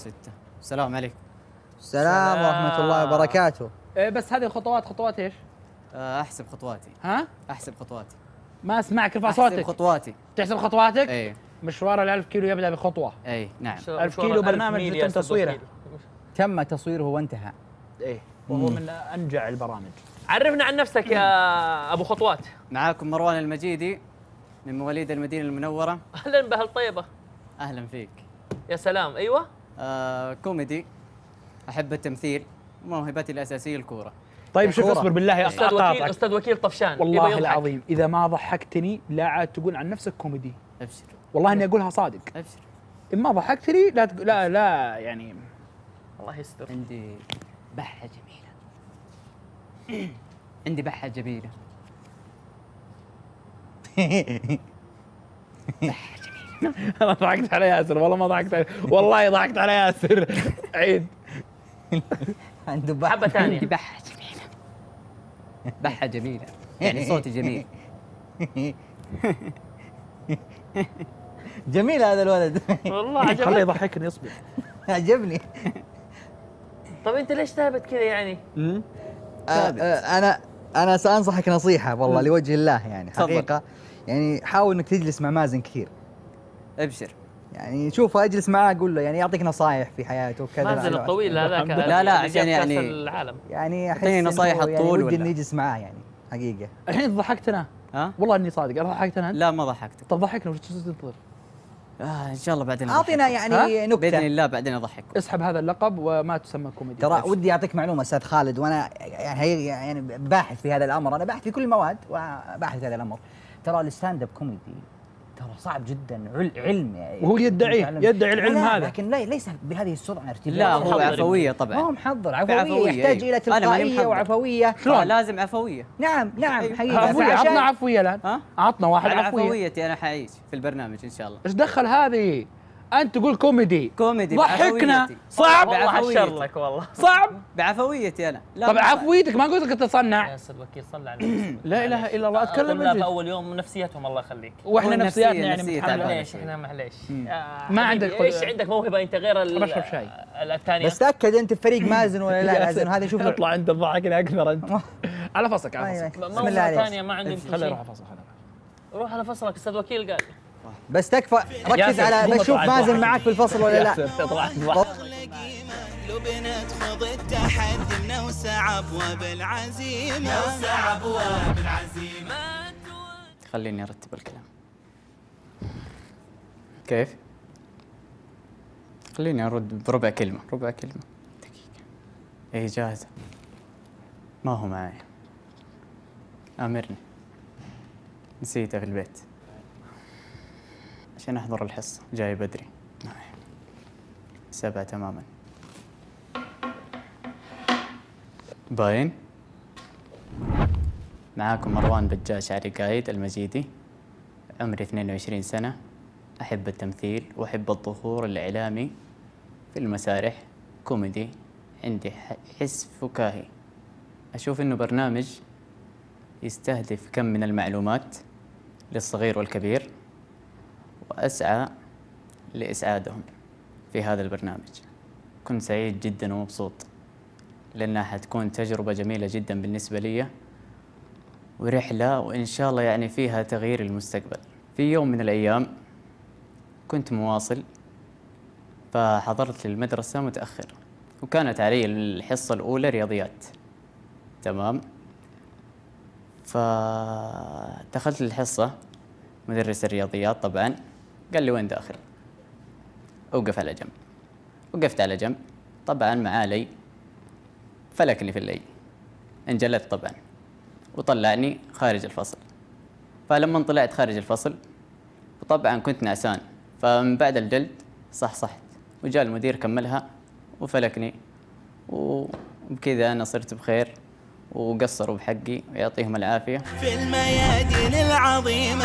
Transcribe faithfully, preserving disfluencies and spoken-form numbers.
ستة. السلام عليكم. السلام ورحمة الله وبركاته. إيه بس هذه الخطوات خطوات ايش؟ احسب خطواتي. ها؟ احسب خطواتي. ما اسمعك، ارفع صوتك. احسب خطواتي. تحسب خطواتك؟ اي. مشوار الألف كيلو يبدأ بخطوة. اي نعم. ألف كيلو برنامج يتم تصويره. تم تصويره وانتهى. ايه وهو من أنجع البرامج. عرفنا عن نفسك يا أبو خطوات. معاكم مروان المجيدي من مواليد المدينة المنورة. أهلا بهالطيبة. أهلا فيك. يا سلام. أيوة. آه كوميدي، أحب التمثيل، موهبتي الأساسية الكورة. طيب شوف اصبر بالله أستاذ وكيل. أستاذ وكيل طفشان والله العظيم، إذا ما ضحكتني لا عاد تقول عن نفسك كوميدي. أبشر والله إني أقولها صادق. أبشر. إن ما ضحكتني لا تق... لا لا يعني الله يستر. عندي بحة جميلة. عندي بحة جميلة. بحة جميلة. أنا ضحكت على ياسر والله، ما ضحكت علي والله، ضحكت على ياسر. عيد. عنده بحة. حبة ثانية. بحة جميلة. بحة جميلة يعني صوتي جميل. جميل هذا الولد والله، عجبني. خليه يضحكني اصبر. عجبني. طب أنت ليش ثابت كذا يعني؟ ثابت. أنا أنا سأنصحك نصيحة والله لوجه الله يعني حقيقة، يعني حاول إنك تجلس مع مازن كثير. ابشر يعني شوفه، اجلس معاه اقول له يعني يعطيك نصائح في حياته وكذا. مازن الطويل هذاك. لا لا عشان يعني العالم يعني اعطيني نصائح الطول، ودي اني اجلس معاه يعني حقيقه. الحين ضحكتنا ها؟ والله اني صادق. انا ضحكتنا؟ لا ما ضحكتك. طب ضحكنا وش تنتظر؟ آه ان شاء الله بعدين اعطينا يعني نكته باذن الله، بعدين اضحك. اسحب هذا اللقب وما تسمى كوميدي. ترى ودي اعطيك معلومه استاذ خالد، وانا يعني يعني باحث في هذا الامر، انا باحث في كل المواد وباحث هذا الامر. ترى الستاند اب كوميدي ترى صعب جدا، علم يعني. وهو يدعيه، يدعي العلم هذا، لكن ليس بهذه السرعه ارتجال. لا هو عفويه طبعا. ما هو محضر، عفويه يحتاج الى تلقائيه وعفويه. شلون؟ لازم عفويه. نعم نعم حقيقه. عطنا عفويه الان. ها؟ عطنا واحد عفويه. عفويتي انا حعيش في البرنامج ان شاء الله. ايش دخل هذه؟ انت تقول كوميدي كوميدي ضحكنا. صعب والله، حشر لك والله. صعب بعفويتي انا. طب عفويتك ما قلت لك تتصنع يا استاذ وكيل. صلى على النبي. لا اله الا الله. اتكلم بالله. في اول يوم نفسيتهم الله يخليك، واحنا نفسياتنا يعني متعبانين. معليش احنا معليش. ما عندك ايش عندك موهبه انت غير اشرب شاي الثانيه؟ بس تاكد انت في فريق مازن ولا لا؟ مازن هذا شوف يطلع عند الضحك اكثر. انت على فصلك، على فصلك. موهبه ثانيه ما عندي. خليه يروح على فصل، روح على فصلك استاذ وكيل قال. بس تكفى ركز على بشوف مازن معاك في الفصل ولا لا. قلوبنا تخوض التحدي، من وسع ابواب العزيمه، وسع ابواب العزيمه. خليني ارتب الكلام. كيف؟ خليني ارد بربع كلمه، ربع كلمه دقيقه. اي جاهزه. ما هو معي. امرني. نسيته في البيت. عشان أحضر الحصة، جاي بدري. سبعة تماماً. باين؟ معاكم مروان بجاش علي قايد المجيدي، عمري اثنين وعشرين سنة، أحب التمثيل وأحب الظهور الإعلامي في المسارح، كوميدي، عندي حس فكاهي، أشوف إنه برنامج يستهدف كم من المعلومات للصغير والكبير، وأسعى لإسعادهم في هذا البرنامج. كنت سعيد جداً ومبسوط لأنها حتكون تجربة جميلة جداً بالنسبة لي، ورحلة وإن شاء الله يعني فيها تغيير المستقبل. في يوم من الأيام كنت مواصل، فحضرت للمدرسة متأخر، وكانت علي الحصة الأولى رياضيات. تمام. فدخلت الحصة، مدرس الرياضيات طبعاً قال لي وين داخل؟ أوقف على جنب. وقفت على جنب، طبعاً معاه لي، فلكني في اللي، انجلت طبعاً، وطلعني خارج الفصل. فلما طلعت خارج الفصل، وطبعاً كنت نعسان، فمن بعد الجلد صحصحت، وجاء المدير كملها وفلكني، وبكذا أنا صرت بخير، وقصروا بحقي ويعطيهم العافية. في الميادين العظيمة.